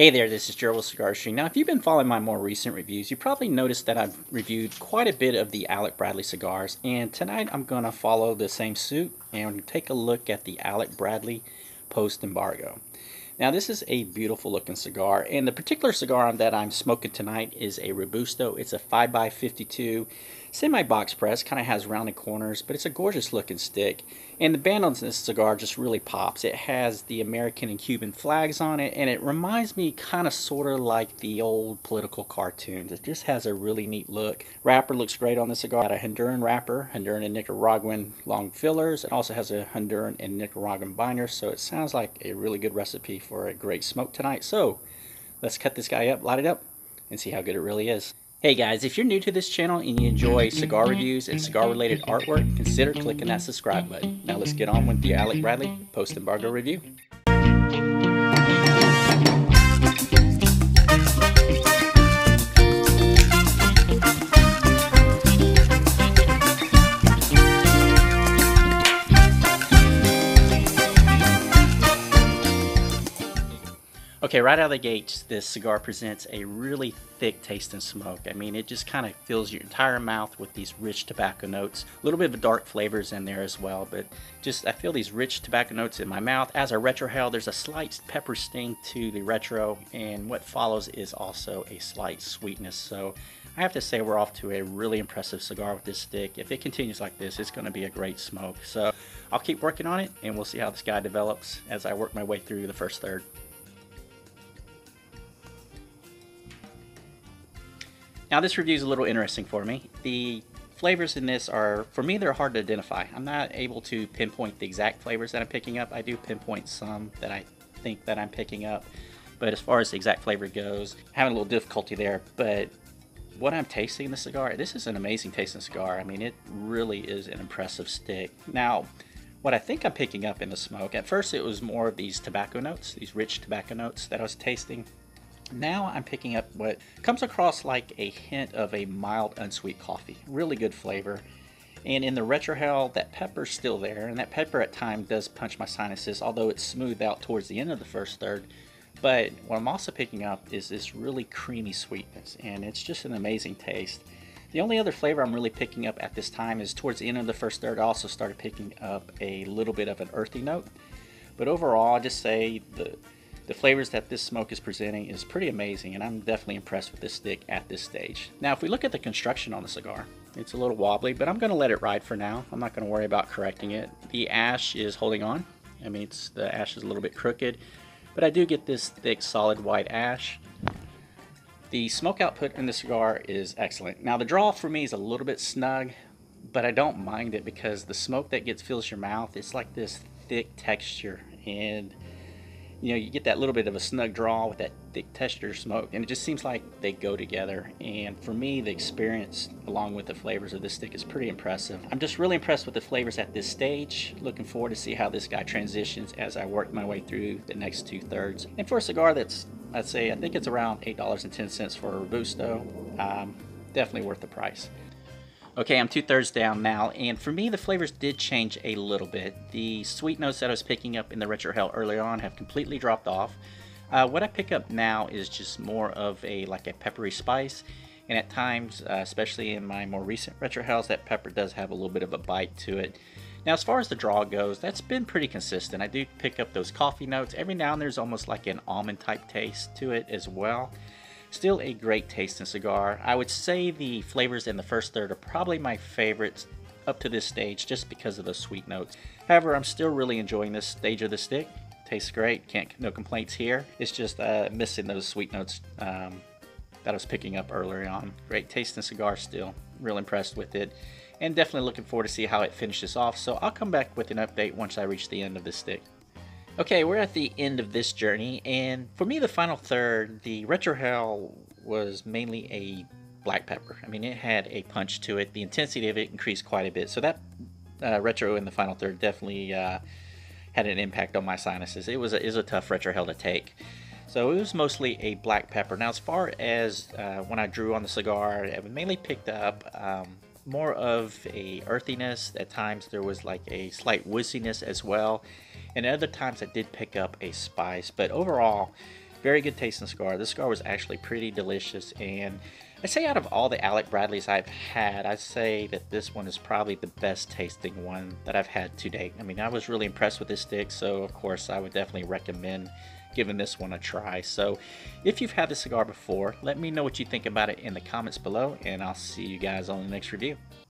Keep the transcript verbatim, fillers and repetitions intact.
Hey there, this is Gerald with Cigar Artistry. Now, if you've been following my more recent reviews, you probably noticed that I've reviewed quite a bit of the Alec Bradley cigars, and tonight I'm going to follow the same suit and take a look at the Alec Bradley Post Embargo. Now, this is a beautiful looking cigar, and the particular cigar that I'm smoking tonight is a Robusto. It's a five by fifty-two semi-box press, kind of has rounded corners, but it's a gorgeous looking stick. And the band on this cigar just really pops. It has the American and Cuban flags on it, and it reminds me kind of sort of like the old political cartoons. It just has a really neat look. Wrapper looks great on this cigar. Got a Honduran wrapper, Honduran and Nicaraguan long fillers. It also has a Honduran and Nicaraguan binder, so it sounds like a really good recipe for for a great smoke tonight. So let's cut this guy up, light it up, and see how good it really is. Hey guys, if you're new to this channel and you enjoy cigar reviews and cigar related artwork, consider clicking that subscribe button. Now let's get on with the Alec Bradley Post Embargo review. Okay, right out of the gate, this cigar presents a really thick taste and smoke. I mean, it just kind of fills your entire mouth with these rich tobacco notes. A little bit of dark flavors in there as well, but just I feel these rich tobacco notes in my mouth. As I retrohale, there's a slight pepper sting to the retro, and what follows is also a slight sweetness. So I have to say we're off to a really impressive cigar with this stick. If it continues like this, it's going to be a great smoke. So I'll keep working on it, and we'll see how this guy develops as I work my way through the first third. Now this review is a little interesting for me. The flavors in this are, for me, they're hard to identify. I'm not able to pinpoint the exact flavors that I'm picking up. I do pinpoint some that I think that I'm picking up, but as far as the exact flavor goes, I'm having a little difficulty there. But what I'm tasting in the cigar, this is an amazing tasting cigar. I mean, it really is an impressive stick. Now, what I think I'm picking up in the smoke, at first it was more of these tobacco notes, these rich tobacco notes that I was tasting. Now I'm picking up what comes across like a hint of a mild unsweet coffee. Really good flavor. And in the retrohale, that pepper's still there, and that pepper at times does punch my sinuses, although it's smoothed out towards the end of the first third. But what I'm also picking up is this really creamy sweetness, and it's just an amazing taste. The only other flavor I'm really picking up at this time is towards the end of the first third, I also started picking up a little bit of an earthy note. But overall, I'll just say the The flavors that this smoke is presenting is pretty amazing, and I'm definitely impressed with this stick at this stage. Now, if we look at the construction on the cigar, it's a little wobbly, but I'm going to let it ride for now. I'm not going to worry about correcting it. The ash is holding on. I mean, it's, the ash is a little bit crooked, but I do get this thick, solid white ash. The smoke output in the cigar is excellent. Now, the draw for me is a little bit snug, but I don't mind it because the smoke that gets fills your mouth, it's like this thick texture, and you know, you get that little bit of a snug draw with that thick texture smoke, and it just seems like they go together. And for me, the experience along with the flavors of this stick is pretty impressive. I'm just really impressed with the flavors at this stage. Looking forward to see how this guy transitions as I work my way through the next two thirds. And for a cigar that's, I'd say, I think it's around eight dollars and ten cents for a Robusto, um, definitely worth the price. Okay, I'm two-thirds down now, and for me the flavors did change a little bit. The sweet notes that I was picking up in the retrohale early on have completely dropped off. Uh, what I pick up now is just more of a like a peppery spice, and at times, uh, especially in my more recent retrohales, that pepper does have a little bit of a bite to it. Now as far as the draw goes, that's been pretty consistent. I do pick up those coffee notes. Every now and then there's almost like an almond type taste to it as well. Still a great tasting cigar. I would say the flavors in the first third are probably my favorites up to this stage just because of the sweet notes. However, I'm still really enjoying this stage of the stick. Tastes great, can't, no complaints here. It's just uh, missing those sweet notes um, that I was picking up earlier on. Great tasting cigar still, real impressed with it. And definitely looking forward to see how it finishes off. So I'll come back with an update once I reach the end of this stick. Okay, we're at the end of this journey, and for me the final third, the retrohale was mainly a black pepper. I mean, it had a punch to it. The intensity of it increased quite a bit, so that uh, retro in the final third definitely uh, had an impact on my sinuses. It was a, is a tough retrohale to take. So it was mostly a black pepper. Now as far as uh, when I drew on the cigar, I mainly picked up um, more of a earthiness. At times there was like a slight wooziness as well, and other times I did pick up a spice, but overall Very good tasting cigar. This cigar was actually pretty delicious, and I say out of all the Alec Bradleys I've had, I say that this one is probably the best tasting one that I've had to date. I mean, I was really impressed with this stick, so of course I would definitely recommend giving this one a try. So if you've had this cigar before, let me know what you think about it in the comments below, and I'll see you guys on the next review.